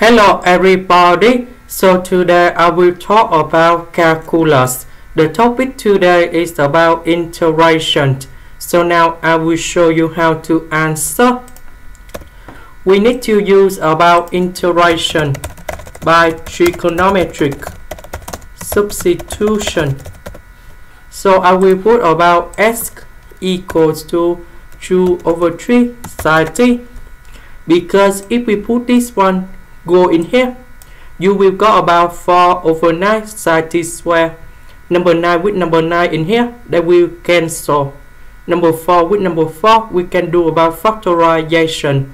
Hello everybody, so today I will talk about calculus. The topic today is about integration. So now I will show you how to answer. We need to use about integration by trigonometric substitution. So I will put about x equals to 2 over 3 sine t. Because if we put this one go in here, you will got about 4 over 9 sine t square. Number 9 with number 9 in here, that will cancel. Number 4 with number 4, we can do about factorization.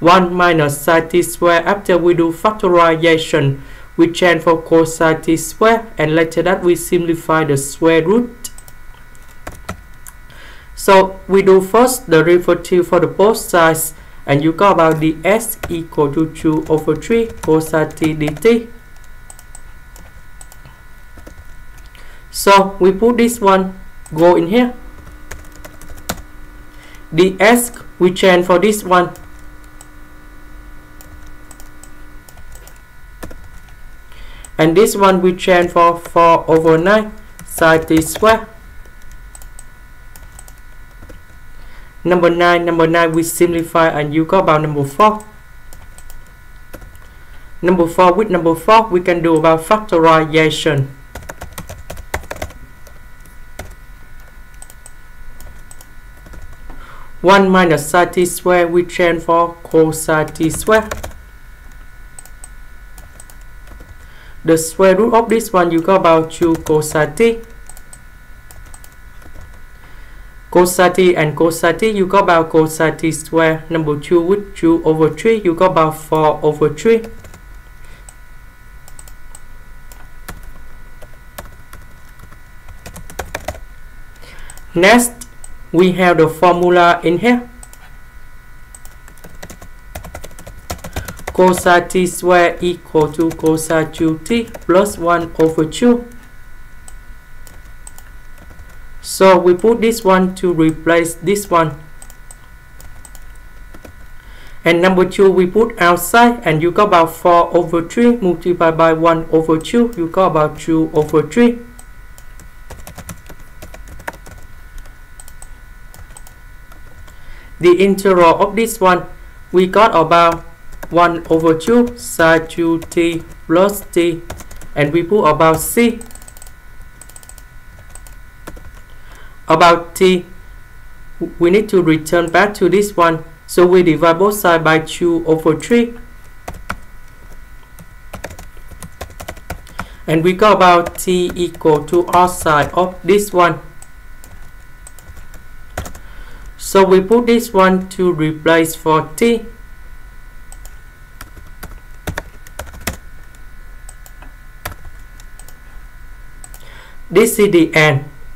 1 minus sine t square. After we do factorization, we change for cosine t square, and later that we simplify the square root. So we do first the derivative for the both sides, and you got about dx equal to 2 over 3 cosine t dt. So we put this one go in here. Dx we change for this one. And this one we change for 4 over 9 sine t square. Number 9 we simplify, and you got about number 4. Number 4 with number 4, we can do about factorization. One minus sine t square, we change for cosine t square. The square root of this one, you got about 2 cosine t. Cosine t and cosine t, you got about cosine t square. Number 2 with 2 over 3, you got about 4 over 3. Next, we have the formula in here. Cosine t square equal to cosine 2t plus 1 over 2. So we put this one to replace this one. And number 2 we put outside, and you got about 4 over 3 multiplied by 1 over 2. You got about 2 over 3. The integral of this one, we got about 1 over 2 sine 2t plus t, and we put about c. About t, we need to return back to this one, so we divide both sides by 2 over 3, and we got about t equal to outside of this one. So we put this one to replace for t. This is the end.